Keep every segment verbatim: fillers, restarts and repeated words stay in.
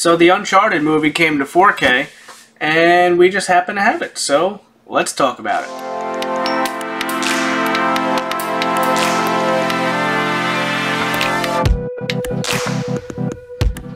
So the Uncharted movie came to four K, and we just happen to have it. So let's talk about it.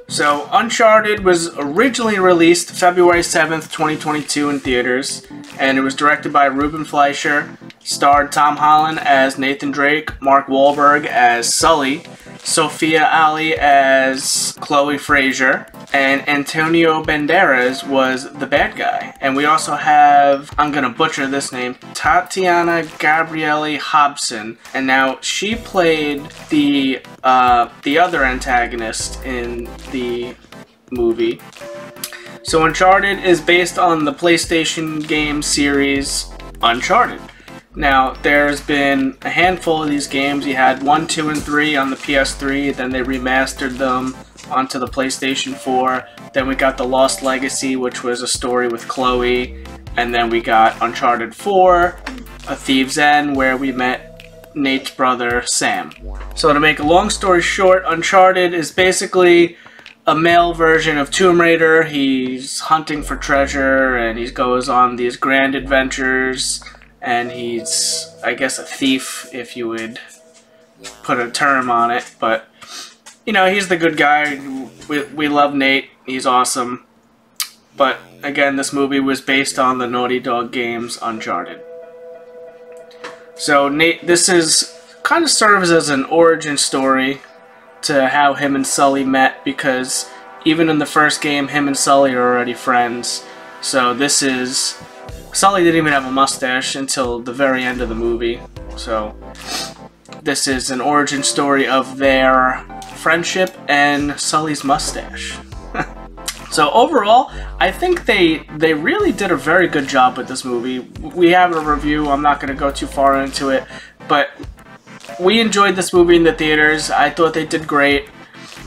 So Uncharted was originally released February seventh, twenty twenty-two in theaters, and it was directed by Ruben Fleischer, starred Tom Holland as Nathan Drake, Mark Wahlberg as Sully, Sophia Ali as Chloe Frazier, and Antonio Banderas was the bad guy. And we also have, I'm gonna butcher this name, Tatiana Gabrielli Hobson, and now she played the uh, the other antagonist in the movie. So Uncharted is based on the PlayStation game series Uncharted. Now, there's been a handful of these games. You had one, two, and three on the P S three, then they remastered them onto the PlayStation four, then we got The Lost Legacy, which was a story with Chloe, and then we got Uncharted four, A Thief's End, where we met Nate's brother, Sam. So to make a long story short, Uncharted is basically a male version of Tomb Raider. He's hunting for treasure, and he goes on these grand adventures, and he's, I guess, a thief, if you would put a term on it. But, you know, he's the good guy. We, we love Nate. He's awesome. But, again, this movie was based on the Naughty Dog games Uncharted. So, Nate, this is kind of serves as an origin story to how him and Sully met, because even in the first game, him and Sully are already friends. So this is... Sully didn't even have a mustache until the very end of the movie, so this is an origin story of their friendship and Sully's mustache. So overall, I think they they really did a very good job with this movie. We have a review, I'm not going to go too far into it, but we enjoyed this movie in the theaters. I thought they did great.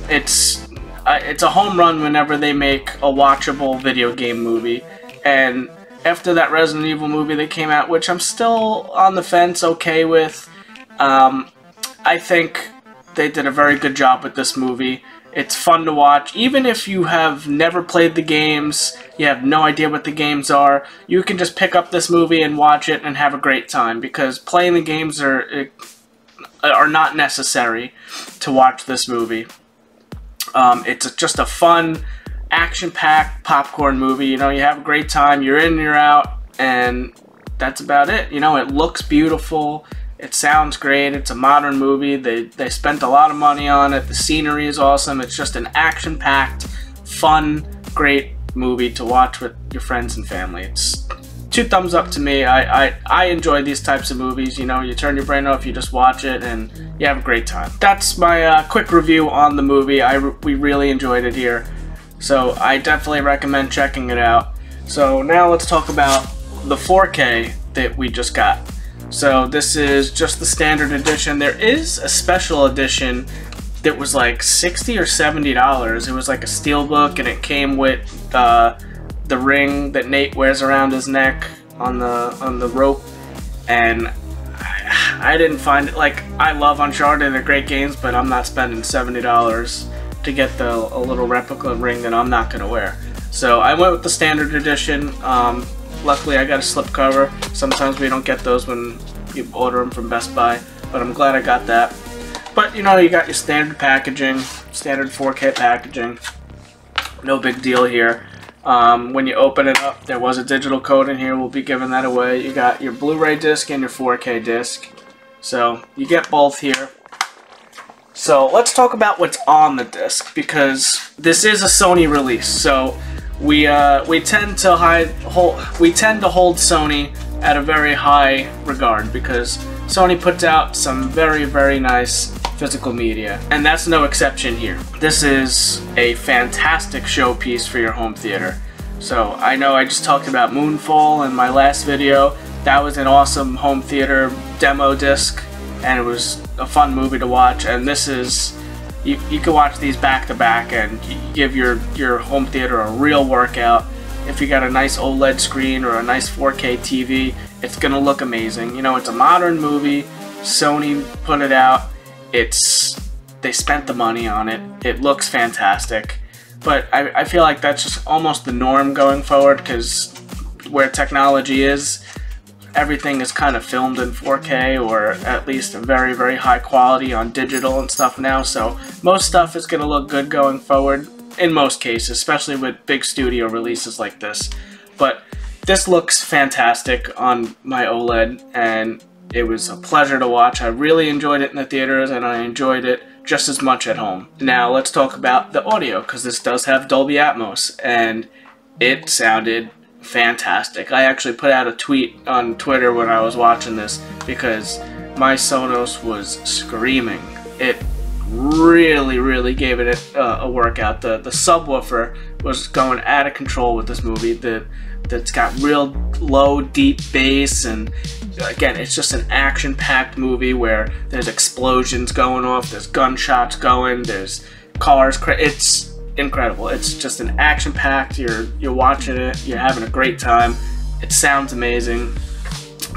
It's, uh, it's a home run whenever they make a watchable video game movie, and after that Resident Evil movie that came out, which I'm still on the fence okay with, um, I think they did a very good job with this movie. It's fun to watch. Even if you have never played the games, you have no idea what the games are, you can just pick up this movie and watch it and have a great time, because playing the games are, are not necessary to watch this movie. Um, it's just a fun, action-packed popcorn movie. You know, you have a great time, you're in, you're out, and that's about it. You know, it looks beautiful, it sounds great, it's a modern movie, they, they spent a lot of money on it, the scenery is awesome, it's just an action-packed, fun, great movie to watch with your friends and family. It's two thumbs up to me. I, I, I enjoy these types of movies. You know, you turn your brain off, you just watch it, and you have a great time. That's my uh, quick review on the movie. I, we really enjoyed it here. So I definitely recommend checking it out. So now let's talk about the four K that we just got. So this is just the standard edition. There is a special edition that was like sixty or seventy dollars. It was like a steelbook, and it came with uh, the ring that Nate wears around his neck on the on the rope. And I, I didn't find it, like, I love Uncharted, they're great games, but I'm not spending seventy dollars to get the a little replica ring that I'm not gonna wear. So I went with the standard edition. Um, luckily I got a slip cover. Sometimes we don't get those when you order them from Best Buy, but I'm glad I got that. But you know, you got your standard packaging, standard four K packaging, no big deal here. Um, when you open it up, there was a digital code in here, we'll be giving that away. You got your Blu-ray disc and your four K disc, so you get both here. So let's talk about what's on the disc, because this is a Sony release. So we uh, we tend to hide, hold, we tend to hold Sony at a very high regard, because Sony puts out some very very nice physical media, and that's no exception here. This is a fantastic showpiece for your home theater. So I know I just talked about Moonfall in my last video. That was an awesome home theater demo disc, and it was a fun movie to watch. And this is, you, you can watch these back to back and give your, your home theater a real workout. If you got a nice OLED screen or a nice four K T V, it's gonna look amazing. You know, it's a modern movie, Sony put it out, it's, they spent the money on it, it looks fantastic. But I, I feel like that's just almost the norm going forward, because where technology is, everything is kind of filmed in four K or at least very, very high quality on digital and stuff now. So most stuff is going to look good going forward in most cases, especially with big studio releases like this. But this looks fantastic on my OLED, and it was a pleasure to watch. I really enjoyed it in the theaters, and I enjoyed it just as much at home. Now let's talk about the audio, because this does have Dolby Atmos, and it sounded fantastic. I actually put out a tweet on Twitter when I was watching this because my Sonos was screaming. It really, really gave it a, a workout. The the subwoofer was going out of control with this movie. The that's got real low, deep bass, and again, it's just an action-packed movie where there's explosions going off, there's gunshots going, there's cars. It's incredible. It's just an action-packed, you're you're watching it, you're having a great time. It sounds amazing.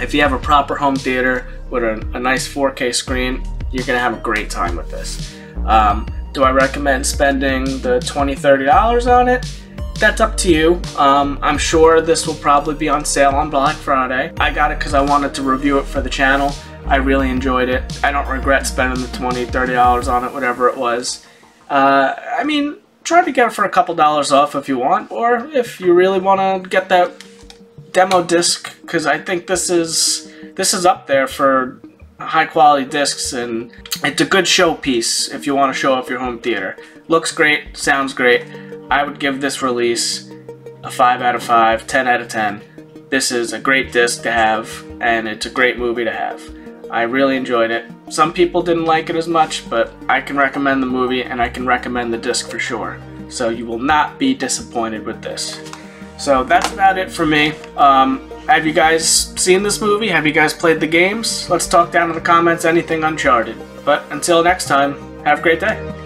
If you have a proper home theater with a, a nice four K screen, you're gonna have a great time with this. Um, do I recommend spending the twenty, thirty dollars on it? That's up to you. Um, I'm sure this will probably be on sale on Black Friday. I got it because I wanted to review it for the channel. I really enjoyed it. I don't regret spending the twenty, thirty dollars on it, whatever it was. Uh, I mean, try to get it for a couple dollars off if you want, or if you really want to get that demo disc, because I think this is, this is up there for high quality discs, and it's a good showpiece if you want to show off your home theater. Looks great, sounds great. I would give this release a five out of five, ten out of ten. This is a great disc to have, and it's a great movie to have. I really enjoyed it. Some people didn't like it as much, but I can recommend the movie, and I can recommend the disc for sure. So you will not be disappointed with this. So that's about it for me. Um, have you guys seen this movie? Have you guys played the games? Let's talk down in the comments anything Uncharted. But until next time, have a great day.